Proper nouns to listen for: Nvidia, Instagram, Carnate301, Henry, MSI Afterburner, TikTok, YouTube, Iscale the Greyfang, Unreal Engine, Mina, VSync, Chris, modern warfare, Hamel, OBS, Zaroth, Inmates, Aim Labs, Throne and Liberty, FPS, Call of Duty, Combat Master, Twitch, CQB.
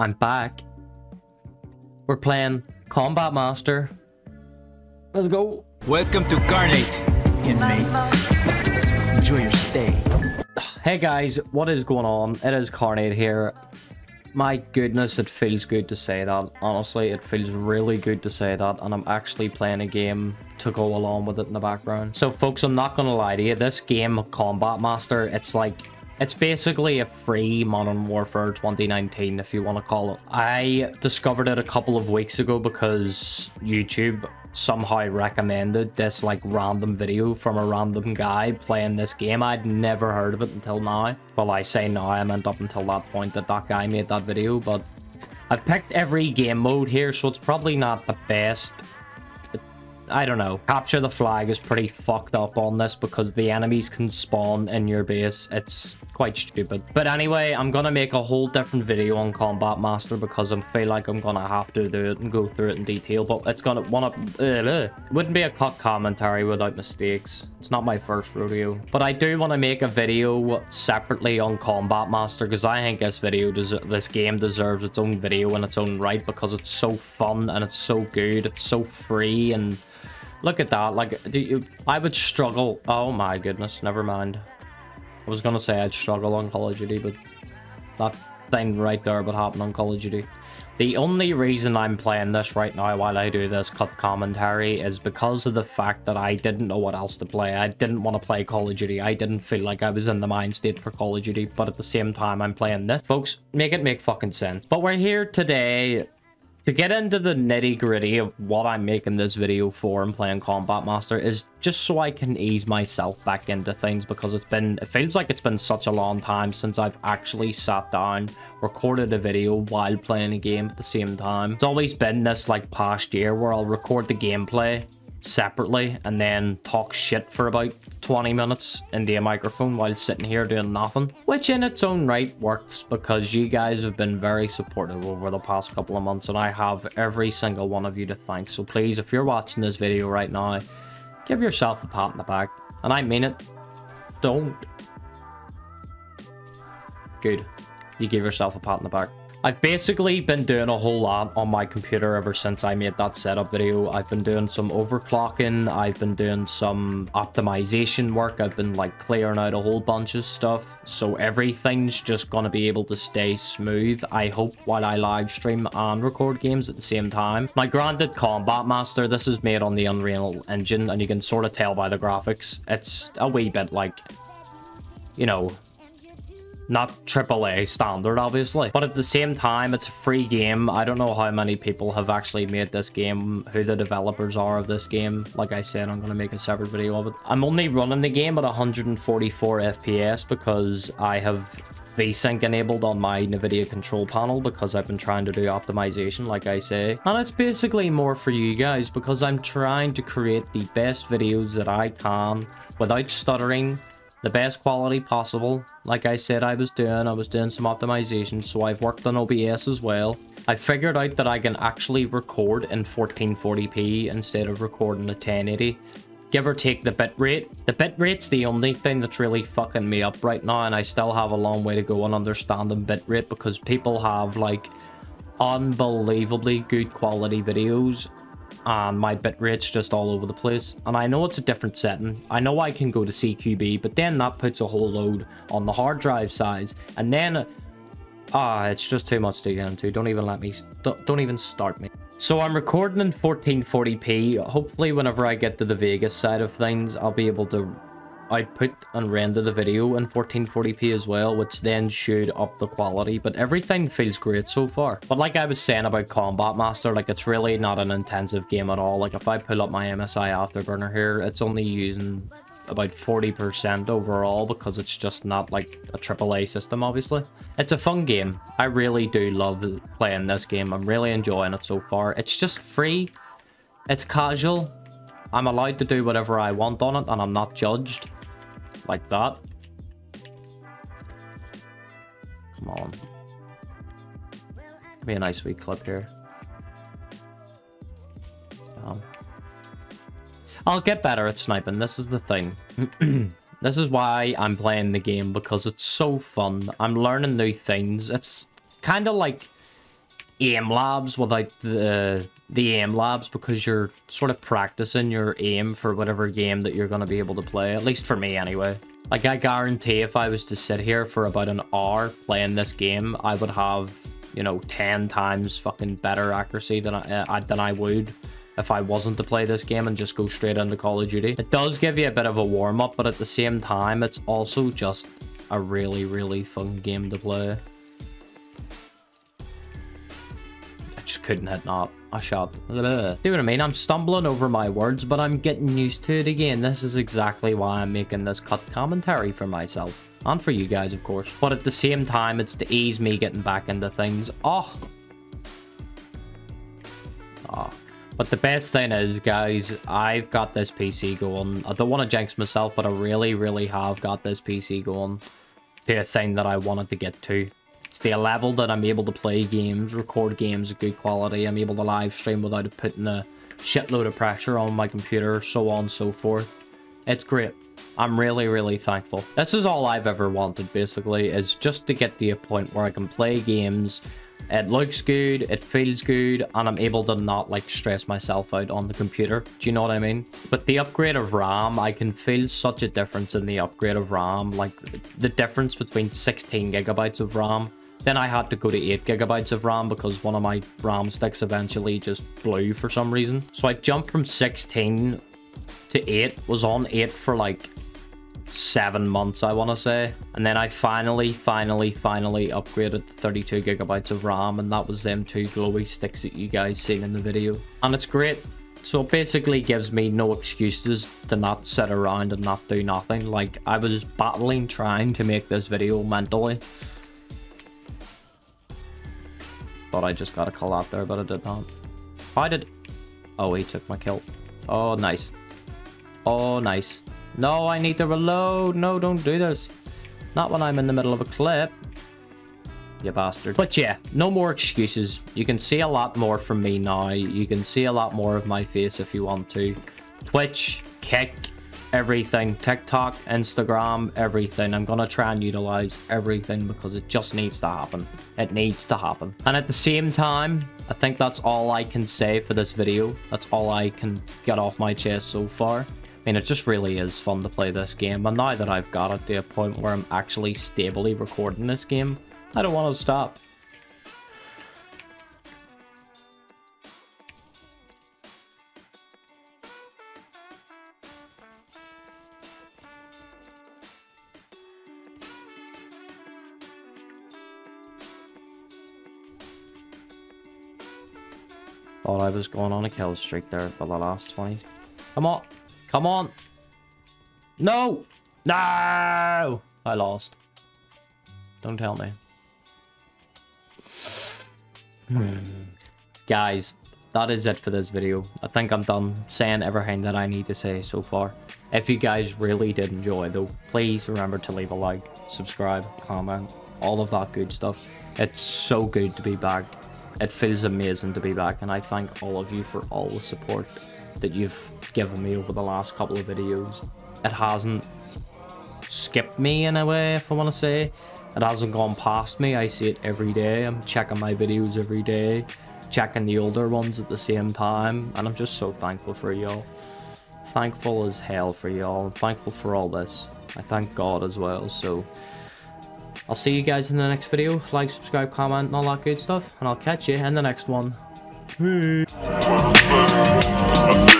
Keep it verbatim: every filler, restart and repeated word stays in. I'm back. We're playing Combat Master. Let's go. Welcome to Carnate, Inmates. Enjoy your stay. Hey guys, what is going on? It is Carnate here. My goodness, it feels good to say that. Honestly, it feels really good to say that. And I'm actually playing a game to go along with it in the background. So folks, I'm not going to lie to you. This game, Combat Master, it's like... it's basically a free Modern Warfare twenty nineteen, if you want to call it. I discovered it a couple of weeks ago because YouTube somehow recommended this like random video from a random guy playing this game. I'd never heard of it until now. Well, I say now, I meant up until that point that that guy made that video, but I've picked every game mode here, so it's probably not the best. I don't know. Capture the Flag is pretty fucked up on this because the enemies can spawn in your base. It's quite stupid. But anyway, I'm gonna make a whole different video on Combat Master because I feel like I'm gonna have to do it and go through it in detail. But it's gonna wanna... Uh, wouldn't be a cut commentary without mistakes. It's not my first rodeo. But I do want to make a video separately on Combat Master because I think this video, this game deserves its own video in its own right because it's so fun and it's so good. It's so free and... look at that, like, do you, I would struggle. Oh my goodness, never mind. I was gonna say I'd struggle on Call of Duty, but that thing right there would happen on Call of Duty. The only reason I'm playing this right now while I do this cut commentary is because of the fact that I didn't know what else to play. I didn't want to play Call of Duty. I didn't feel like I was in the mind state for Call of Duty, but at the same time, I'm playing this. Folks, make it make fucking sense. But we're here today... to get into the nitty-gritty of what I'm making this video for and playing Combat Master is just so I can ease myself back into things because it's been, it feels like it's been such a long time since I've actually sat down, recorded a video while playing a game at the same time. It's always been this like past year where I'll record the gameplay separately and then talk shit for about twenty minutes into a microphone while sitting here doing nothing, which in its own right works because you guys have been very supportive over the past couple of months and I have every single one of you to thank. So please, if you're watching this video right now, give yourself a pat on the back, and I mean it. Don't. Good, you give yourself a pat on the back. I've basically been doing a whole lot on my computer ever since I made that setup video. I've been doing some overclocking, I've been doing some optimization work, I've been like clearing out a whole bunch of stuff. So everything's just gonna be able to stay smooth, I hope, while I live stream and record games at the same time. Now granted, Combat Master, this is made on the Unreal Engine and you can sort of tell by the graphics. It's a wee bit like, you know, not triple A standard, obviously. But at the same time, it's a free game. I don't know how many people have actually made this game, who the developers are of this game. Like I said, I'm going to make a separate video of it. I'm only running the game at one hundred forty-four F P S because I have VSync enabled on my Nvidia control panel because I've been trying to do optimization, like I say. And it's basically more for you guys because I'm trying to create the best videos that I can without stuttering. The best quality possible. Like I said, I was doing, I was doing some optimization, so I've worked on O B S as well. I figured out that I can actually record in fourteen forty p instead of recording at ten eighty. Give or take the bitrate. The bitrate's the only thing that's really fucking me up right now, and I still have a long way to go on understanding bitrate because people have like unbelievably good quality videos. And my bitrate's just all over the place. And I know it's a different setting. I know I can go to C Q B, but then that puts a whole load on the hard drive size. And then, ah, it's just too much to get into. Don't even let me, don't even start me. So I'm recording in fourteen forty p. Hopefully whenever I get to the Vegas side of things, I'll be able to output and render the video in fourteen forty p as well, which then should up the quality. But everything feels great so far. But like I was saying about Combat Master, like it's really not an intensive game at all. Like if I pull up my M S I Afterburner here, it's only using about forty percent overall because it's just not like a triple A system, obviously. It's a fun game. I really do love playing this game. I'm really enjoying it so far. It's just free. It's casual. I'm allowed to do whatever I want on it and I'm not judged. Like that. Come on. Give me a nice wee clip here. Um, I'll get better at sniping. This is the thing. This is why I'm playing the game, because it's so fun. I'm learning new things. It's kind of like Aim Labs without the the Aim Labs, because you're sort of practicing your aim for whatever game that you're going to be able to play, at least for me anyway. Like, I guarantee if I was to sit here for about an hour playing this game, I would have, you know, ten times fucking better accuracy than I, uh, than I would if I wasn't to play this game and just go straight into Call of Duty. It does give you a bit of a warm-up, but at the same time, it's also just a really, really fun game to play. I just couldn't hit not a shot. Blah. See what I mean? I'm stumbling over my words, but I'm getting used to it again. This is exactly why I'm making this cut commentary for myself. And for you guys, of course. But at the same time, it's to ease me getting back into things. Oh! Oh. But the best thing is, guys, I've got this P C going. I don't want to jinx myself, but I really, really have got this P C going to a thing that I wanted to get to. It's the level that I'm able to play games, record games of good quality. I'm able to live stream without putting a shitload of pressure on my computer, so on and so forth. It's great. I'm really, really thankful. This is all I've ever wanted, basically, is just to get to a point where I can play games. It looks good, it feels good, and I'm able to not, like, stress myself out on the computer. Do you know what I mean? But the upgrade of RAM, I can feel such a difference in the upgrade of RAM. Like, the difference between sixteen gigabytes of RAM. Then I had to go to eight gigabytes of RAM because one of my RAM sticks eventually just blew for some reason. So I jumped from sixteen to eight, was on eight for, like, seven months, I want to say, and then I finally finally finally upgraded to thirty-two gigabytes of RAM, and that was them two glowy sticks that you guys seen in the video. And it's great. So it basically gives me no excuses to not sit around and not do nothing. Like, I was battling trying to make this video mentally, but I just got a call out there, but I did not. I did. Oh, he took my kill. Oh, nice. Oh, nice. No, I need to reload. No, don't do this. Not when I'm in the middle of a clip. You bastard. But yeah, no more excuses. You can see a lot more from me now. You can see a lot more of my face if you want to. Twitch, Kick, everything. TikTok, Instagram, everything. I'm going to try and utilize everything because it just needs to happen. It needs to happen. And at the same time, I think that's all I can say for this video. That's all I can get off my chest so far. I mean, it just really is fun to play this game, and now that I've got it to a point where I'm actually stably recording this game, I don't want to stop. Thought I was going on a kill streak there for the last twenty. Come on! Come on. No. No. I lost. Don't tell me. Hmm. Guys, that is it for this video. I think I'm done saying everything that I need to say so far. If you guys really did enjoy, though, please remember to leave a like, subscribe, comment, all of that good stuff. It's so good to be back. It feels amazing to be back, and I thank all of you for all the support that you've given me over the last couple of videos. It hasn't skipped me in a way, if I want to say. It hasn't gone past me. I see it every day. I'm checking my videos every day, checking the older ones at the same time, and I'm just so thankful for y'all. Thankful as hell for y'all. I'm thankful for all this. I thank God as well. So I'll see you guys in the next video. Like, subscribe, comment, and all that good stuff, and I'll catch you in the next one. Peace. I'm